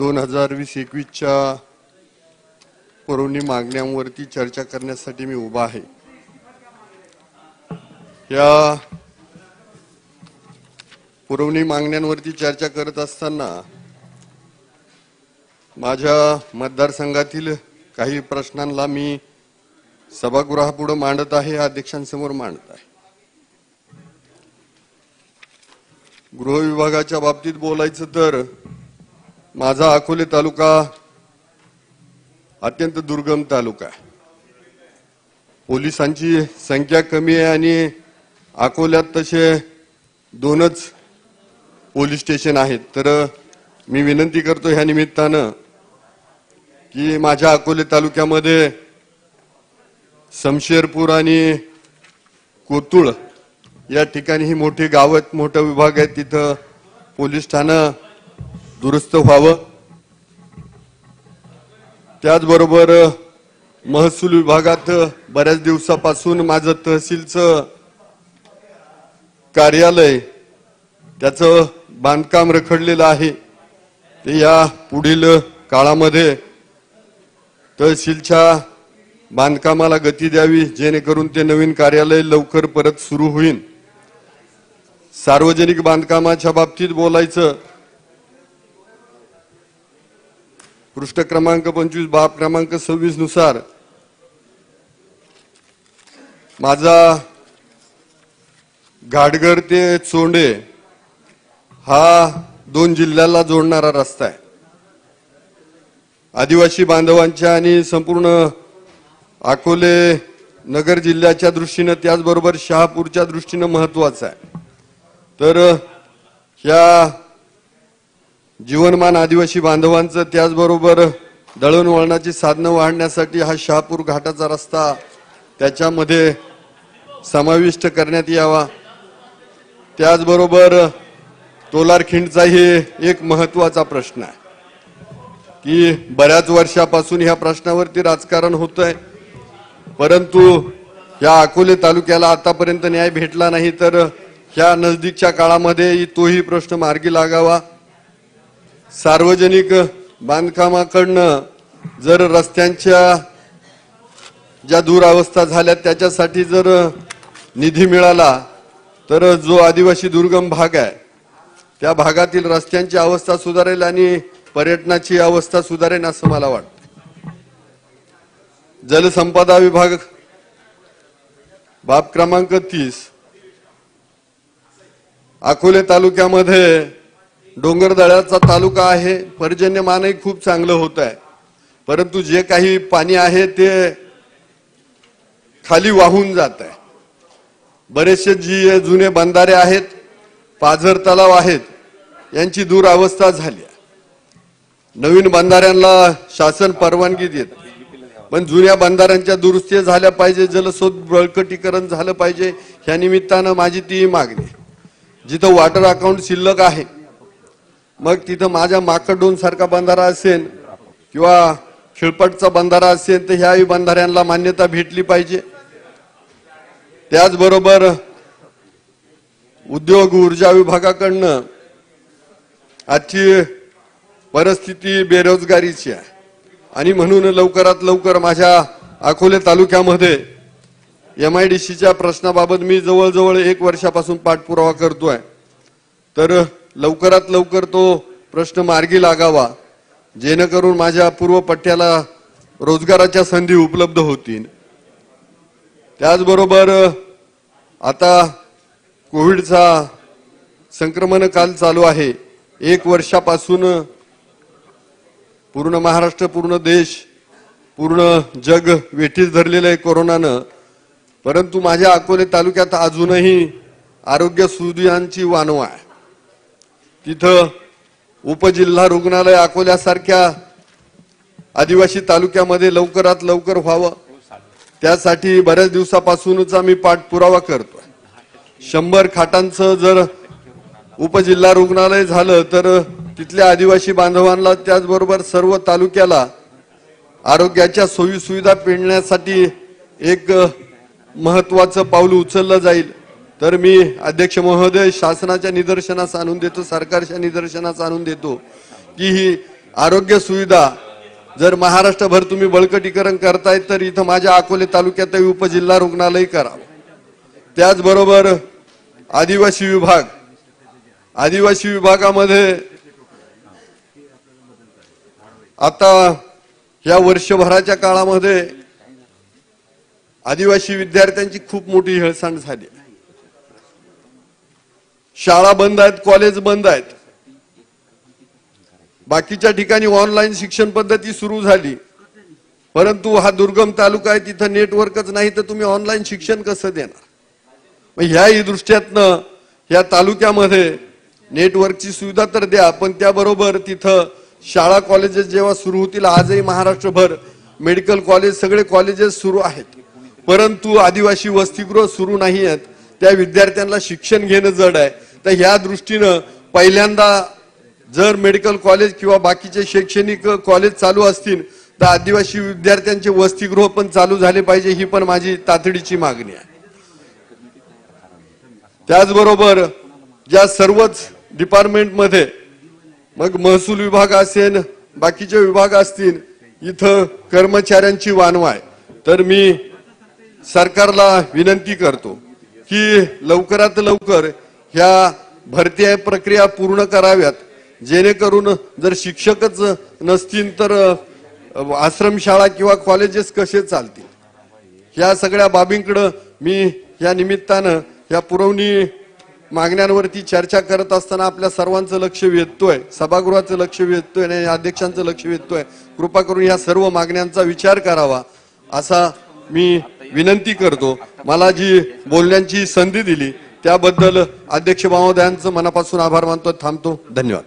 2020-21च्या पुरवणी मागण्यांवरती चर्चा करण्यासाठी मी उभा आहे। या पुरवणी मागण्यांवरती चर्चा करत असताना माझ्या मतदारसंघातील काही प्रश्नांना मी सभागृहापुढे मांडत आहे, अध्यक्षांसमोर मांडत आहे। गृह विभागाच्या बाबतीत बोलायचं तर माझा अकोले तालुका अत्यंत दुर्गम तालुका आहे। पोलिसांची संख्या कमी आहे आणि अकोल्यात तसे दोनच पोलीस स्टेशन आहेत। तर मी विनंती करतो ह्या निमित्तानं की माझ्या अकोले तालुक्यामध्ये समशेरपूर आणि कोतुळ या ठिकाणी ही मोठी गावात मोठा विभाग आहे, तिथं पोलीस ठाणं दुरुस्त व्हावं। त्याचबरोबर महसूल विभागात बऱ्याच दिवसापासून माझं तहसीलचं कार्यालय त्याचं बांधकाम रखडलेलं आहे, ते या पुढील काळामध्ये तहसीलच्या बांधकामाला गती द्यावी जेणेकरून ते नवीन कार्यालय लवकर परत सुरू होईल। सार्वजनिक बांधकामाच्या बाबतीत बोलायचं पृष्ठ क्रमांक 25 बाब क्रमांक 26 नुसार माझा घाटघर ते चोंडे हा 2 जिल्ह्याला जोडणारा रस्ता आहे। आदिवासी बांधवांच्या आणि संपूर्ण अकोले नगर जिल्ह्याच्या दृष्टीने त्याचबरोबर शहापूरच्या दृष्टीने महत्त्वाचा आहे। तर या जीवनमान आदिवासी बांधवांचं त्याचबरोबर दळणवळणाची साधनं वाढण्यासाठी हा शहापूर घाटाचा रस्ता त्याच्यामध्ये समाविष्ट करण्यात यावा। त्याचबरोबर तोलारखिंडचा ही एक महत्त्वाचा प्रश्न आहे की बऱ्याच वर्षापासून ह्या प्रश्नावरती राजकारण होतंय, परंतु या अकोले तालुक्याला आतापर्यंत न्याय भेटला नाही। तर ह्या नजदीकच्या काळामध्ये तोही प्रश्न मार्गी लागावा। सार्वजनिक बांधकामाकडनं जर रस्त्यांच्या ज्या दुरावस्था झाल्या त्याच्यासाठी जर निधी मिळाला तर जो आदिवासी दुर्गम भाग आहे त्या भागातील रस्त्यांची अवस्था सुधारेल आणि पर्यटनाची अवस्था सुधारेल असं मला वाटतं। जलसंपदा विभाग बाब क्रमांक 30 अकोले तालुक्यामध्ये डोंगरदळ्याचा तालुका आहे, पर्जन्यमानही खूप चांगलं होत आहे, परंतु जे काही पाणी आहे ते खाली वाहून जात आहे। बरेचसे जी जुने बंधारे आहेत, पाझर तलाव आहेत, यांची दुरावस्था झाली आहे। नवीन बंधाऱ्यांना शासन परवानगी देत, पण जुन्या बंधाऱ्यांच्या दुरुस्ती झाल्या पाहिजे, जलस्रोत बळकटीकरण झालं पाहिजे। ह्या निमित्तानं माझी ती मागणी, जिथं वॉटर अकाउंट शिल्लक आहे मग तिथं माझ्या माकडोन सारखा बंधारा असेल किंवा खिळपटचा बंधारा असेल तर ह्याही बंधाऱ्यांना मान्यता भेटली पाहिजे। त्याचबरोबर उद्योग ऊर्जा विभागाकडनं आजची परिस्थिती बेरोजगारीची आहे आणि म्हणून लवकरात लवकर माझ्या अकोले तालुक्यामध्ये MIDC च्या प्रश्नाबाबत मी जवळजवळ 1 वर्षापासून पाठपुरावा करतोय, तर लवकरात लवकर तो प्रश्न मार्गी लागावा जेणेकरून माझ्या पूर्व पट्ट्याला रोजगाराच्या संधी उपलब्ध होतील। त्याचबरोबर आता कोविडचा संक्रमण काल चालू आहे, 1 वर्षापासून पूर्ण महाराष्ट्र पूर्ण देश पूर्ण जग वेठीस धरलेलं आहे कोरोनानं, परंतु माझ्या अकोले तालुक्यात अजूनही आरोग्य सुविधांची वानवा आहे। तिथं उपजिल्हा रुग्णालय अकोल्यासारख्या आदिवासी तालुक्यामध्ये लवकरात लवकर व्हावं त्यासाठी बऱ्याच दिवसापासूनच आम्ही पाठपुरावा करतो। 100 खाटांचं जर उपजिल्हा रुग्णालय झालं तर तिथल्या आदिवासी बांधवांना त्याचबरोबर सर्व तालुक्याला आरोग्याच्या सोयीसुविधा पेणण्यासाठी एक महत्त्वाचं पाऊल उचललं जाईल। तर मी अध्यक्ष महोदय शासनाच्या निदर्शनास आणून देतो, सरकारच्या निदर्शनास आणून देतो की ही आरोग्य सुविधा जर महाराष्ट्रभर तुम्ही बळकटीकरण करताय तर इथं माझ्या अकोले तालुक्यातही उपजिल्हा रुग्णालय करा। त्याचबरोबर आदिवासी विभाग, आदिवासी विभागामध्ये आता या वर्षभराच्या काळामध्ये आदिवासी विद्यार्थ्यांची खूप मोठी हेळसांड झाली। शाळा बंद आहेत, कॉलेज बंद आहेत, बाकीच्या ठिकाणी ऑनलाइन शिक्षण पद्धती सुरू झाली, परंतु हा दुर्गम तालुका आहे, तिथे नेटवर्कच नाही तर तुम्ही ऑनलाइन शिक्षण कसं देणार। मग ह्याही दृष्टीतनं या तालुक्यामध्ये नेटवर्कची सुविधा तर द्या, पण त्याबरोबर तिथे शाळा कॉलेजेस जेव्हा सुरू होतील, आजही महाराष्ट्रभर मेडिकल कॉलेज सगळे कॉलेजेस सुरू आहेत, परंतु आदिवासी वसतिगृह सुरू नाही आहेत, त्या विद्यार्थ्यांना शिक्षण घेणं जड आहे। तर ह्या दृष्टीने पहिल्यांदा जर मेडिकल कॉलेज किंवा बाकीचे शैक्षणिक कॉलेज चालू असतील तर आदिवासी विद्यार्थ्यांचे वसतिगृह पण चालू झाले पाहिजे, ही पण माझी तातडीची मागणी आहे। त्याचबरोबर ज्या सर्वच डिपार्टमेंट मध्ये, मग महसूल विभाग असेल, बाकीचे विभाग असतील, इथं कर्मचाऱ्यांची वानवा आहे, तर मी सरकारला विनंती करतो की लवकरात लवकर ह्या भरती प्रक्रिया पूर्ण कराव्यात, जेणेकरून जर शिक्षकच नसतील तर आश्रमशाळा किंवा कॉलेजेस कसे चालतील। ह्या सगळ्या बाबींकडे मी या निमित्तानं या पुरवणी मागण्यांवरती चर्चा करत असताना आपल्या सर्वांचं लक्ष वेधतोय, सभागृहाचं लक्ष वेधतोय आणि अध्यक्षांचं लक्ष वेधतोय। कृपा करून या सर्व मागण्यांचा विचार करावा असा मी विनंती करतो। मला जी बोलण्याची संधी दिली त्याबद्दल अध्यक्ष महोदयांचं मनापासून आभार मानतो। थांबतो, धन्यवाद।